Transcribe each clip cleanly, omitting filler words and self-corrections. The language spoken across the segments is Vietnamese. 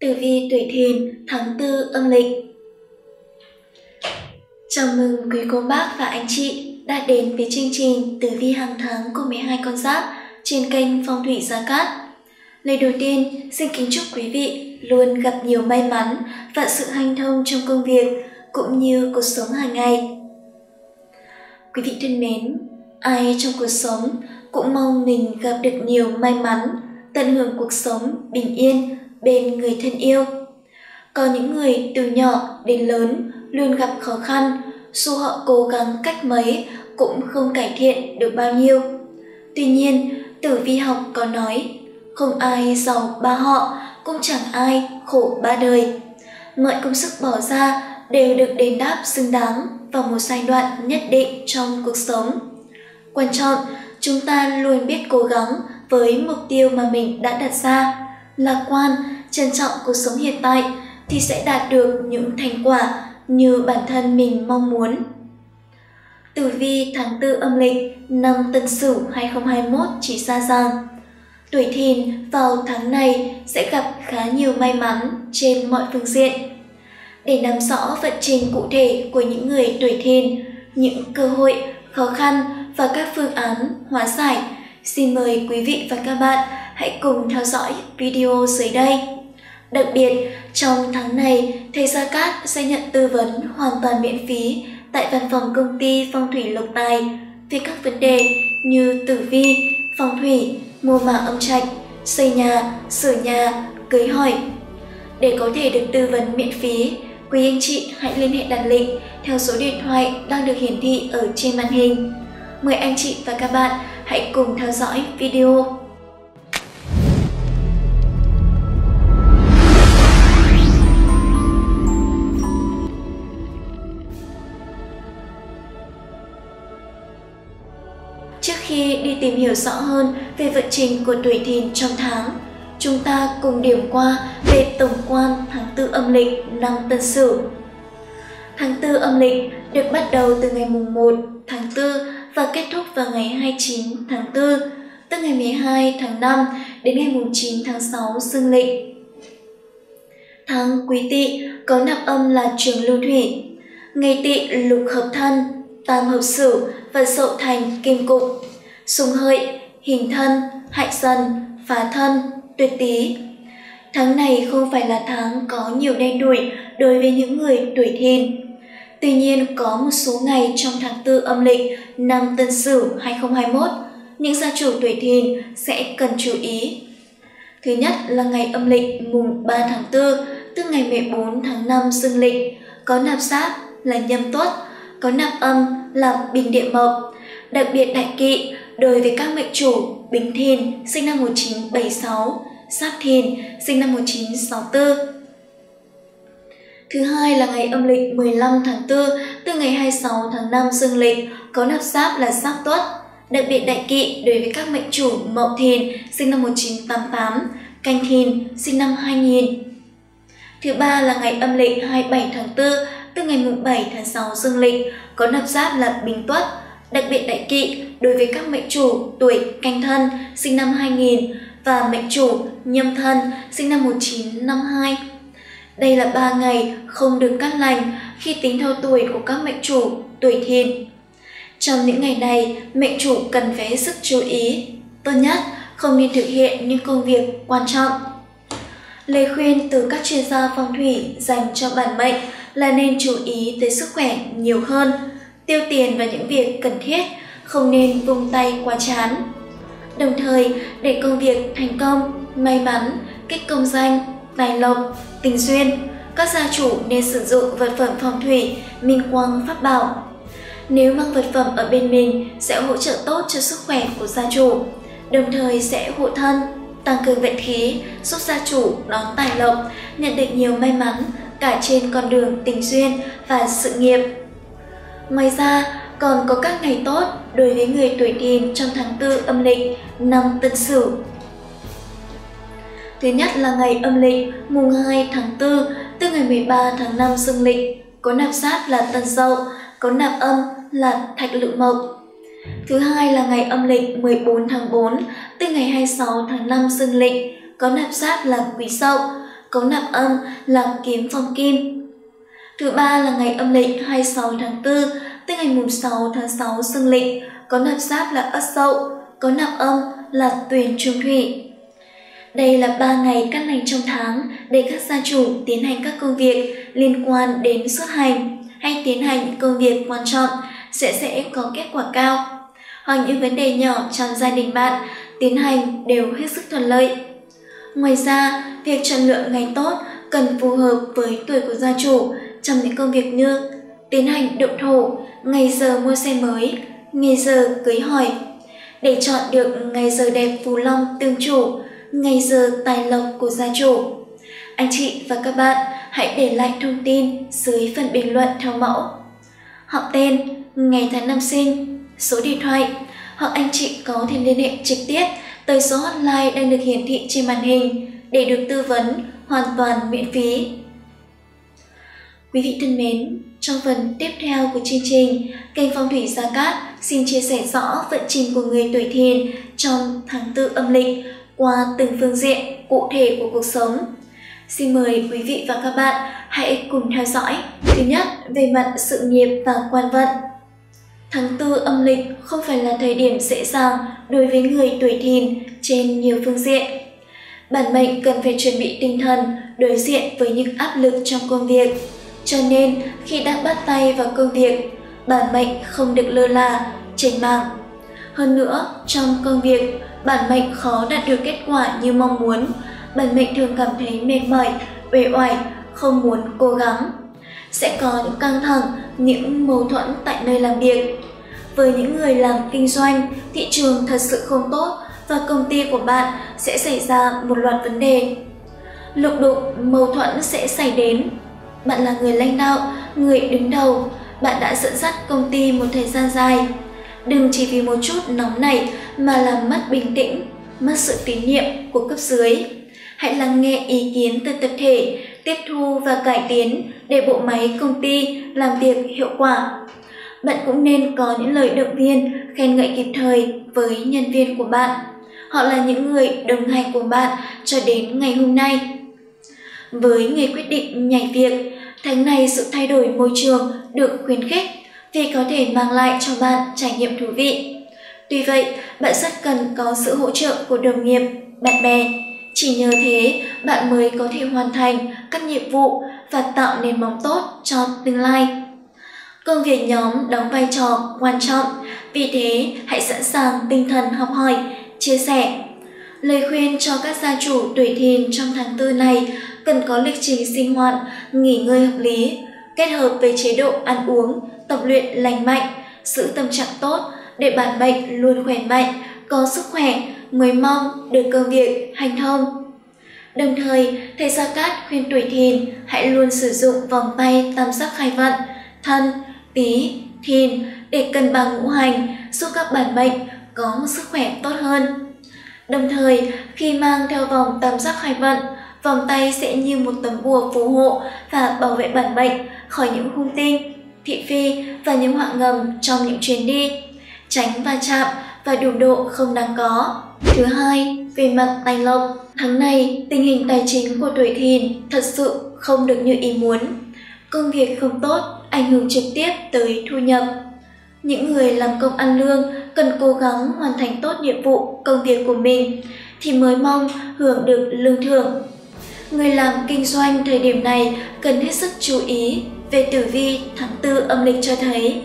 Tử vi tuổi Thìn tháng 4 âm lịch. Chào mừng quý cô bác và anh chị đã đến với chương trình Tử vi hàng tháng của 12 con giáp trên kênh Phong Thủy Gia Cát. Lời đầu tiên, xin kính chúc quý vị luôn gặp nhiều may mắn và sự hanh thông trong công việc cũng như cuộc sống hàng ngày. Quý vị thân mến, ai trong cuộc sống cũng mong mình gặp được nhiều may mắn, tận hưởng cuộc sống bình yên bên người thân yêu. Có những người từ nhỏ đến lớn luôn gặp khó khăn, dù họ cố gắng cách mấy cũng không cải thiện được bao nhiêu. Tuy nhiên, tử vi học có nói, không ai giàu ba họ, cũng chẳng ai khổ ba đời. Mọi công sức bỏ ra đều được đền đáp xứng đáng vào một giai đoạn nhất định trong cuộc sống. Quan trọng, chúng ta luôn biết cố gắng với mục tiêu mà mình đã đặt ra, lạc quan, trân trọng cuộc sống hiện tại thì sẽ đạt được những thành quả như bản thân mình mong muốn. Tử vi tháng 4 âm lịch năm Tân Sửu 2021 chỉ ra rằng tuổi Thìn vào tháng này sẽ gặp khá nhiều may mắn trên mọi phương diện. Để nắm rõ vận trình cụ thể của những người tuổi Thìn, những cơ hội, khó khăn và các phương án hóa giải, xin mời quý vị và các bạn hãy cùng theo dõi video dưới đây. Đặc biệt, trong tháng này, thầy Gia Cát sẽ nhận tư vấn hoàn toàn miễn phí tại văn phòng công ty Phong Thủy Lộc Tài về các vấn đề như tử vi, phong thủy, mùa màng âm trạch, xây nhà, sửa nhà, cưới hỏi. Để có thể được tư vấn miễn phí, quý anh chị hãy liên hệ đặt lịch theo số điện thoại đang được hiển thị ở trên màn hình. Mời anh chị và các bạn hãy cùng theo dõi video. Trước khi đi tìm hiểu rõ hơn về vận trình của tuổi Thìn trong tháng, chúng ta cùng điểm qua về tổng quan tháng 4 âm lịch năm Tân Sửu. Tháng 4 âm lịch được bắt đầu từ ngày mùng 1 tháng 4 và kết thúc vào ngày 29 tháng 4, tức ngày 12 tháng 5 đến ngày mùng 9 tháng 6 dương lịch. Tháng Quý Tỵ có nạp âm là trường lưu thủy, ngày Tỵ lục hợp Thân, tam hợp Sửu và Dậu thành kim cục, xung Hợi, hình Thân, hại Dần, phá Thân, tuyệt Tý. Tháng này không phải là tháng có nhiều đen đủi đối với những người tuổi Thìn. Tuy nhiên, có một số ngày trong tháng 4 âm lịch năm Tân Sửu 2021, những gia chủ tuổi Thìn sẽ cần chú ý. Thứ nhất là ngày âm lịch mùng 3 tháng 4, tức ngày 14 tháng 5 dương lịch, có nạp giáp là nhâm Tuất, có nạp âm là bình địa mộc, đặc biệt đại kỵ đối với các mệnh chủ Bính Thìn sinh năm 1976, Giáp Thìn sinh năm 1964. Thứ hai là ngày âm lịch 15 tháng 4 từ ngày 26 tháng 5 dương lịch, có nạp giáp là giáp Tuất, đặc biệt đại kỵ đối với các mệnh chủ Mậu Thìn sinh năm 1988, Canh Thìn sinh năm 2000. Thứ ba là ngày âm lịch 27 tháng 4 từ ngày 7 tháng 6 dương lịch, có nạp giáp là Bính Tuất, đặc biệt đại kỵ đối với các mệnh chủ tuổi Canh Thân sinh năm 2000 và mệnh chủ Nhâm Thân sinh năm 1952. Đây là 3 ngày không được cắt lành khi tính theo tuổi của các mệnh chủ tuổi Thìn. Trong những ngày này, mệnh chủ cần phải hết sức chú ý. Tốt nhất, không nên thực hiện những công việc quan trọng. Lời khuyên từ các chuyên gia phong thủy dành cho bản mệnh là nên chú ý tới sức khỏe nhiều hơn, tiêu tiền vào những việc cần thiết, không nên vung tay quá chán. Đồng thời, để công việc thành công, may mắn, kích công danh, tài lộc, tình duyên, các gia chủ nên sử dụng vật phẩm phong thủy Minh Quang Pháp Bảo. Nếu mang vật phẩm ở bên mình sẽ hỗ trợ tốt cho sức khỏe của gia chủ, đồng thời sẽ hộ thân, tăng cường vận khí, giúp gia chủ đón tài lộc, nhận được nhiều may mắn cả trên con đường tình duyên và sự nghiệp. Ngoài ra, còn có các ngày tốt đối với người tuổi Thìn trong tháng 4 âm lịch năm Tân Sửu. Thứ nhất là ngày âm lịch mùng 2 tháng 4 tức ngày 13 tháng 5 dương lịch, có nạp giáp là Tân Dậu, có nạp âm là Thạch Lự Mộc. Thứ hai là ngày âm lịch 14 tháng 4 tức ngày 26 tháng 5 dương lịch, có nạp giáp là Quý Dậu, có nạp âm làm kiếm phong kim. Thứ ba là ngày âm lịch 26 tháng 4 tới ngày mùng 6 tháng 6 dương lịch, có nạp giáp là Ất Dậu, có nạp âm là Tuyền Trung Thủy. Đây là 3 ngày các ngày trong tháng để các gia chủ tiến hành các công việc liên quan đến xuất hành hay tiến hành những công việc quan trọng sẽ có kết quả cao. Hoặc những vấn đề nhỏ trong gia đình bạn tiến hành đều hết sức thuận lợi. Ngoài ra, việc chọn lựa ngày tốt cần phù hợp với tuổi của gia chủ trong những công việc như tiến hành động thổ, ngày giờ mua xe mới, ngày giờ cưới hỏi. Để chọn được ngày giờ đẹp phù long tương chủ, ngày giờ tài lộc của gia chủ, anh chị và các bạn hãy để lại thông tin dưới phần bình luận theo mẫu họ tên, ngày tháng năm sinh, số điện thoại, hoặc anh chị có thể liên hệ trực tiếp tới số hotline đang được hiển thị trên màn hình để được tư vấn hoàn toàn miễn phí. Quý vị thân mến, trong phần tiếp theo của chương trình, kênh Phong Thủy Gia Cát xin chia sẻ rõ vận trình của người tuổi Thìn trong tháng 4 âm lịch qua từng phương diện cụ thể của cuộc sống. Xin mời quý vị và các bạn hãy cùng theo dõi. Thứ nhất, về mặt sự nghiệp và quan vận. Tháng 4 âm lịch không phải là thời điểm dễ dàng đối với người tuổi Thìn trên nhiều phương diện. Bản mệnh cần phải chuẩn bị tinh thần đối diện với những áp lực trong công việc. Cho nên khi đã bắt tay vào công việc, bản mệnh không được lơ là, chểnh mảng. Hơn nữa, trong công việc, bản mệnh khó đạt được kết quả như mong muốn. Bản mệnh thường cảm thấy mệt mỏi, uể oải, không muốn cố gắng. Sẽ có những căng thẳng, những mâu thuẫn tại nơi làm việc. Với những người làm kinh doanh, thị trường thật sự không tốt và công ty của bạn sẽ xảy ra một loạt vấn đề. Lục đục, mâu thuẫn sẽ xảy đến. Bạn là người lãnh đạo, người đứng đầu, bạn đã dẫn dắt công ty một thời gian dài. Đừng chỉ vì một chút nóng nảy mà làm mất bình tĩnh, mất sự tín nhiệm của cấp dưới. Hãy lắng nghe ý kiến từ tập thể, tiếp thu và cải tiến để bộ máy công ty làm việc hiệu quả. Bạn cũng nên có những lời động viên, khen ngợi kịp thời với nhân viên của bạn. Họ là những người đồng hành của bạn cho đến ngày hôm nay. Với người quyết định nhảy việc, tháng này sự thay đổi môi trường được khuyến khích vì có thể mang lại cho bạn trải nghiệm thú vị. Tuy vậy, bạn rất cần có sự hỗ trợ của đồng nghiệp, bạn bè. Chỉ nhờ thế, bạn mới có thể hoàn thành các nhiệm vụ và tạo nền móng tốt cho tương lai. Công việc nhóm đóng vai trò quan trọng, vì thế hãy sẵn sàng tinh thần học hỏi, chia sẻ. Lời khuyên cho các gia chủ tuổi Thìn trong tháng 4 này cần có lịch trình sinh hoạt, nghỉ ngơi hợp lý, kết hợp với chế độ ăn uống, tập luyện lành mạnh, giữ tâm trạng tốt để bản mệnh luôn khỏe mạnh, có sức khỏe, mới mong được công việc hành thông. Đồng thời, thầy Gia Cát khuyên tuổi Thìn hãy luôn sử dụng vòng tay tam giác khai vận Thân, Tý, Thìn để cân bằng ngũ hành, giúp các bản mệnh có một sức khỏe tốt hơn. Đồng thời, khi mang theo vòng tam giác khai vận, vòng tay sẽ như một tấm bùa phù hộ và bảo vệ bản mệnh khỏi những hung tinh, thị phi và những họa ngầm trong những chuyến đi, tránh va chạm và đụng độ không đáng có. Thứ hai, về mặt tài lộc, tháng này tình hình tài chính của tuổi Thìn thật sự không được như ý muốn. Công việc không tốt ảnh hưởng trực tiếp tới thu nhập. Những người làm công ăn lương cần cố gắng hoàn thành tốt nhiệm vụ công việc của mình thì mới mong hưởng được lương thưởng. Người làm kinh doanh thời điểm này cần hết sức chú ý về tử vi tháng 4 âm lịch cho thấy.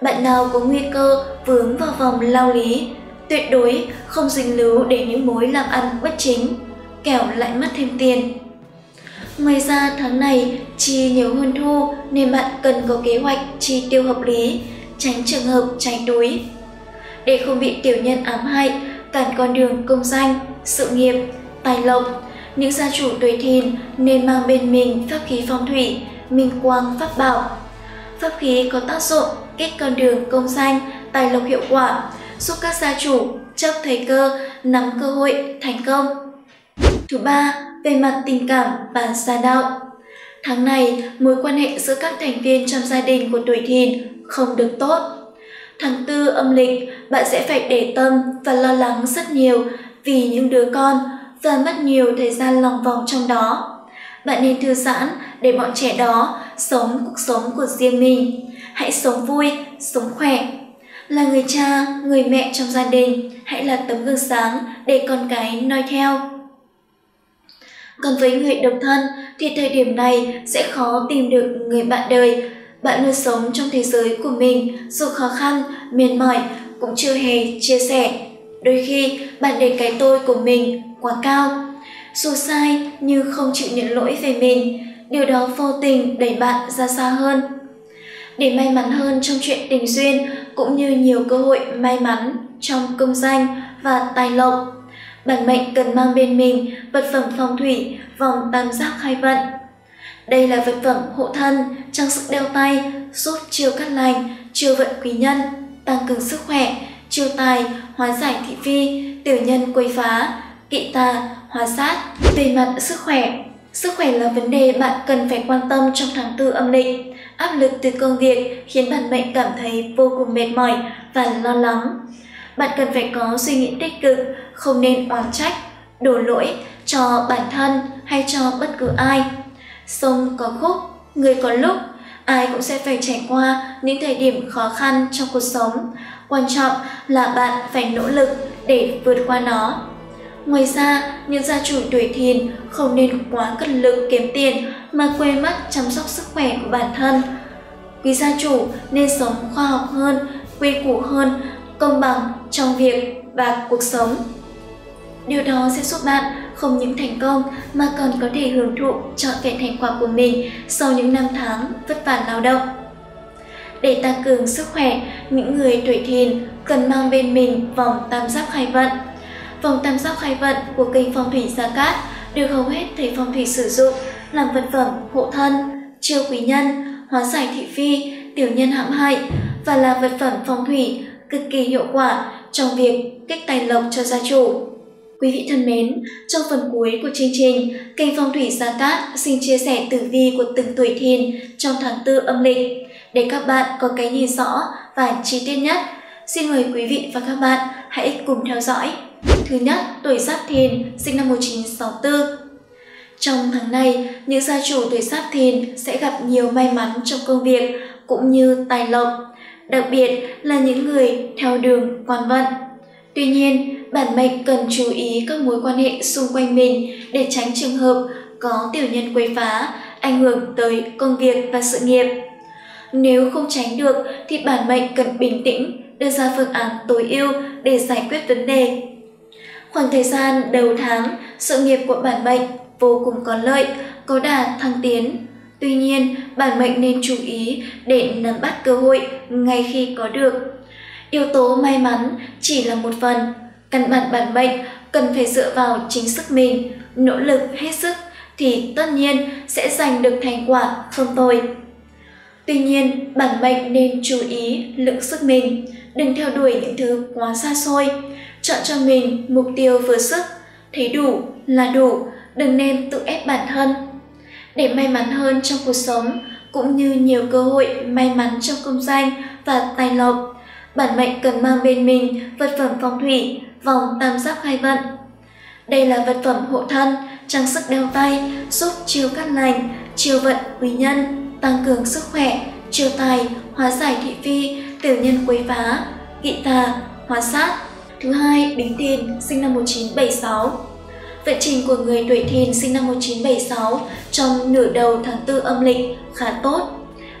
Bạn nào có nguy cơ vướng vào vòng lao lý, tuyệt đối không dính líu để những mối làm ăn bất chính, kẻo lại mất thêm tiền. Ngoài ra tháng này chi nhiều hơn thu nên bạn cần có kế hoạch chi tiêu hợp lý, tránh trường hợp cháy túi. Để không bị tiểu nhân ám hại, cản con đường công danh, sự nghiệp, tài lộc, những gia chủ tuổi Thìn nên mang bên mình pháp khí phong thủy, Minh Quang Pháp Bảo. Pháp khí có tác dụng kích con đường công danh, tài lộc hiệu quả, giúp các gia chủ chấp thời cơ, nắm cơ hội thành công. Thứ ba, về mặt tình cảm và gia đạo. Tháng này, mối quan hệ giữa các thành viên trong gia đình của tuổi Thìn không được tốt. Tháng 4 âm lịch, bạn sẽ phải để tâm và lo lắng rất nhiều vì những đứa con và mất nhiều thời gian lòng vòng trong đó. Bạn nên thư giãn để bọn trẻ đó sống cuộc sống của riêng mình. Hãy sống vui, sống khỏe. Là người cha, người mẹ trong gia đình, hãy là tấm gương sáng để con cái noi theo. Còn với người độc thân thì thời điểm này sẽ khó tìm được người bạn đời. Bạn luôn sống trong thế giới của mình, dù khó khăn, mệt mỏi cũng chưa hề chia sẻ. Đôi khi bạn để cái tôi của mình quá cao, dù sai nhưng không chịu nhận lỗi về mình. Điều đó vô tình đẩy bạn ra xa hơn. Để may mắn hơn trong chuyện tình duyên cũng như nhiều cơ hội may mắn trong công danh và tài lộc, bản mệnh cần mang bên mình vật phẩm phong thủy vòng tam giác khai vận. Đây là vật phẩm hộ thân, trang sức đeo tay, giúp chiêu cát lành, chiêu vận quý nhân, tăng cường sức khỏe, chiêu tài, hóa giải thị phi, tiểu nhân quấy phá, kỵ tà, hóa sát. Về mặt sức khỏe, sức khỏe là vấn đề bạn cần phải quan tâm trong tháng 4 âm lịch. Áp lực từ công việc khiến bản mệnh cảm thấy vô cùng mệt mỏi và lo lắng. Bạn cần phải có suy nghĩ tích cực, không nên oán trách, đổ lỗi cho bản thân hay cho bất cứ ai. Sông có khúc, người có lúc, ai cũng sẽ phải trải qua những thời điểm khó khăn trong cuộc sống. Quan trọng là bạn phải nỗ lực để vượt qua nó. Ngoài ra, những gia chủ tuổi Thìn không nên quá cật lực kiếm tiền mà quên mất chăm sóc sức khỏe của bản thân. Quý gia chủ nên sống khoa học hơn, quy củ hơn, công bằng trong việc và cuộc sống. Điều đó sẽ giúp bạn không những thành công mà còn có thể hưởng thụ trọn vẹn thành quả của mình sau những năm tháng vất vả lao động. Để tăng cường sức khỏe, những người tuổi Thìn cần mang bên mình vòng tam giác khai vận. Vòng tam giác khai vận của kênh Phong Thủy Gia Cát được hầu hết thầy phong thủy sử dụng làm vật phẩm hộ thân, chiêu quý nhân, hóa giải thị phi, tiểu nhân hãm hại và là vật phẩm phong thủy cực kỳ hiệu quả trong việc kích tài lộc cho gia chủ. Quý vị thân mến, trong phần cuối của chương trình, kênh Phong Thủy Gia Cát xin chia sẻ tử vi của từng tuổi Thìn trong tháng 4 âm lịch để các bạn có cái nhìn rõ và chi tiết nhất. Xin mời quý vị và các bạn hãy cùng theo dõi. Thứ nhất, tuổi Giáp Thìn, sinh năm 1964. Trong tháng này, những gia chủ tuổi Giáp Thìn sẽ gặp nhiều may mắn trong công việc cũng như tài lộc, đặc biệt là những người theo đường quan vận. Tuy nhiên, bản mệnh cần chú ý các mối quan hệ xung quanh mình để tránh trường hợp có tiểu nhân quấy phá, ảnh hưởng tới công việc và sự nghiệp. Nếu không tránh được thì bản mệnh cần bình tĩnh, đưa ra phương án tối ưu để giải quyết vấn đề. Khoảng thời gian đầu tháng, sự nghiệp của bản mệnh vô cùng có lợi, có đà thăng tiến. Tuy nhiên, bản mệnh nên chú ý để nắm bắt cơ hội ngay khi có được. Yếu tố may mắn chỉ là một phần, căn bản bản mệnh cần phải dựa vào chính sức mình, nỗ lực hết sức thì tất nhiên sẽ giành được thành quả không tồi. Tuy nhiên, bản mệnh nên chú ý lượng sức mình, đừng theo đuổi những thứ quá xa xôi. Chọn cho mình mục tiêu vừa sức, thấy đủ là đủ, đừng nên tự ép bản thân. Để may mắn hơn trong cuộc sống, cũng như nhiều cơ hội may mắn trong công danh và tài lộc, bản mệnh cần mang bên mình vật phẩm phong thủy, vòng tam giác khai vận. Đây là vật phẩm hộ thân, trang sức đeo tay, giúp chiêu cát lành, chiêu vận quý nhân, tăng cường sức khỏe, chiêu tài, hóa giải thị phi, tiểu nhân quấy phá, kỵ tà, hóa sát. Thứ hai, Bính Thìn, sinh năm 1976. Vận trình của người tuổi Thìn sinh năm 1976 trong nửa đầu tháng 4 âm lịch khá tốt.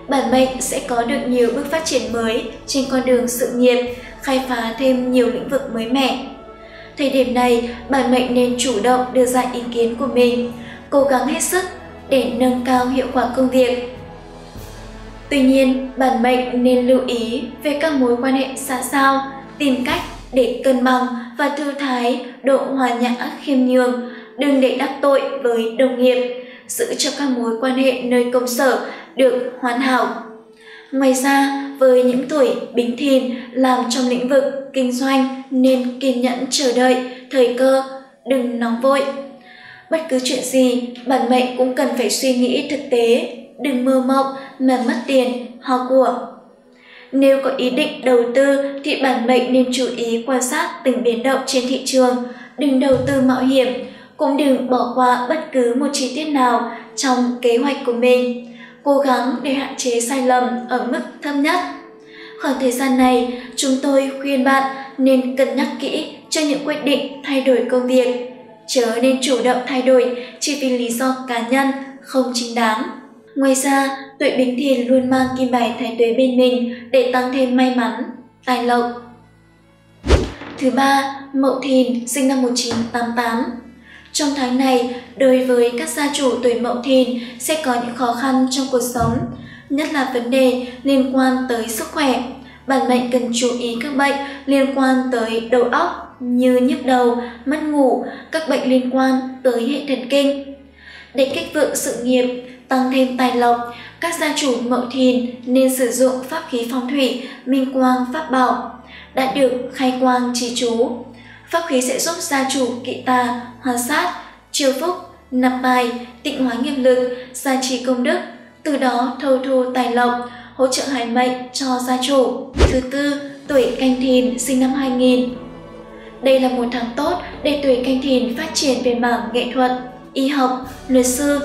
Bản mệnh sẽ có được nhiều bước phát triển mới trên con đường sự nghiệp, khai phá thêm nhiều lĩnh vực mới mẻ. Thời điểm này, bản mệnh nên chủ động đưa ra ý kiến của mình, cố gắng hết sức để nâng cao hiệu quả công việc. Tuy nhiên, bản mệnh nên lưu ý về các mối quan hệ xã giao, tìm cách để cân bằng và thư thái, độ hòa nhã khiêm nhường, đừng để đắc tội với đồng nghiệp, giữ cho các mối quan hệ nơi công sở được hoàn hảo. Ngoài ra, với những tuổi Bính Thìn làm trong lĩnh vực kinh doanh nên kiên nhẫn chờ đợi thời cơ, đừng nóng vội. Bất cứ chuyện gì, bản mệnh cũng cần phải suy nghĩ thực tế, đừng mơ mộng mà mất tiền, ho của. Nếu có ý định đầu tư thì bản mệnh nên chú ý quan sát từng biến động trên thị trường, đừng đầu tư mạo hiểm, cũng đừng bỏ qua bất cứ một chi tiết nào trong kế hoạch của mình. Cố gắng để hạn chế sai lầm ở mức thấp nhất. Khoảng thời gian này, chúng tôi khuyên bạn nên cân nhắc kỹ cho những quyết định thay đổi công việc. Chớ nên chủ động thay đổi chỉ vì lý do cá nhân không chính đáng. Ngoài ra, tuổi Bính Thìn luôn mang kim bài Thái Tuế bên mình để tăng thêm may mắn, tài lộc. Thứ ba, Mậu Thìn sinh năm 1988. Trong tháng này, đối với các gia chủ tuổi Mậu Thìn sẽ có những khó khăn trong cuộc sống, nhất là vấn đề liên quan tới sức khỏe. Bản mệnh cần chú ý các bệnh liên quan tới đầu óc như nhức đầu, mất ngủ, các bệnh liên quan tới hệ thần kinh. Để kích vượng sự nghiệp, tăng thêm tài lộc, các gia chủ Mậu Thìn nên sử dụng pháp khí phong thủy Minh Quang Pháp Bảo đã được khai quang trì chú. Pháp khí sẽ giúp gia chủ kỵ tà, hóa sát, chiêu phúc, nạp bài, tịnh hóa nghiệp lực, gia trì công đức, từ đó thâu thu tài lộc, hỗ trợ hải mệnh cho gia chủ. Thứ tư, tuổi Canh Thìn sinh năm 2000. Đây là một tháng tốt để tuổi Canh Thìn phát triển về mảng nghệ thuật, y học, luật sư.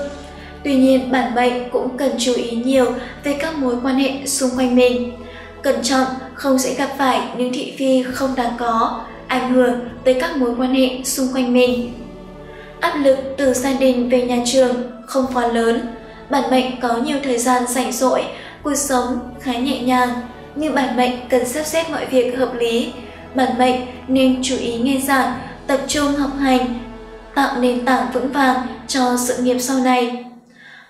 Tuy nhiên, bản mệnh cũng cần chú ý nhiều về các mối quan hệ xung quanh mình. Cẩn trọng không sẽ gặp phải những thị phi không đáng có, ảnh hưởng tới các mối quan hệ xung quanh mình. Áp lực từ gia đình về nhà trường không quá lớn, bản mệnh có nhiều thời gian rảnh rỗi, cuộc sống khá nhẹ nhàng, nhưng bản mệnh cần sắp xếp mọi việc hợp lý. Bản mệnh nên chú ý nghe giảng, tập trung học hành, tạo nền tảng vững vàng cho sự nghiệp sau này.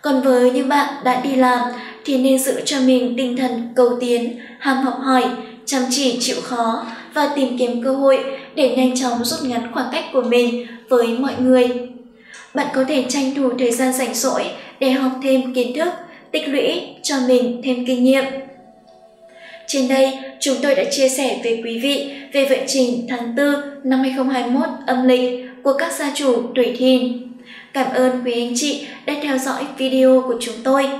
Còn với những bạn đã đi làm thì nên giữ cho mình tinh thần cầu tiến, ham học hỏi, chăm chỉ chịu khó và tìm kiếm cơ hội để nhanh chóng rút ngắn khoảng cách của mình với mọi người. Bạn có thể tranh thủ thời gian rảnh rỗi để học thêm kiến thức, tích lũy cho mình thêm kinh nghiệm. Trên đây, chúng tôi đã chia sẻ với quý vị về vận trình tháng 4 năm 2021 âm lịch của các gia chủ tuổi Thìn. Cảm ơn quý anh chị đã theo dõi video của chúng tôi.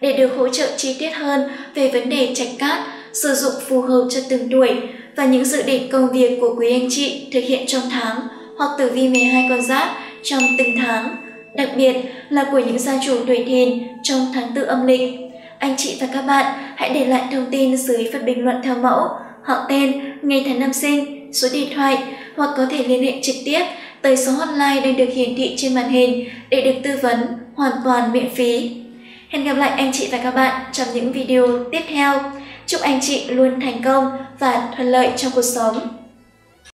Để được hỗ trợ chi tiết hơn về vấn đề trạch cát, sử dụng phù hợp cho từng tuổi và những dự định công việc của quý anh chị thực hiện trong tháng hoặc tử vi 12 con giáp trong từng tháng, đặc biệt là của những gia chủ tuổi Thìn trong tháng 4 âm lịch. Anh chị và các bạn hãy để lại thông tin dưới phần bình luận theo mẫu, họ tên, ngày tháng năm sinh, số điện thoại hoặc có thể liên hệ trực tiếp tới số hotline đang được hiển thị trên màn hình để được tư vấn hoàn toàn miễn phí. Hẹn gặp lại anh chị và các bạn trong những video tiếp theo. Chúc anh chị luôn thành công và thuận lợi trong cuộc sống.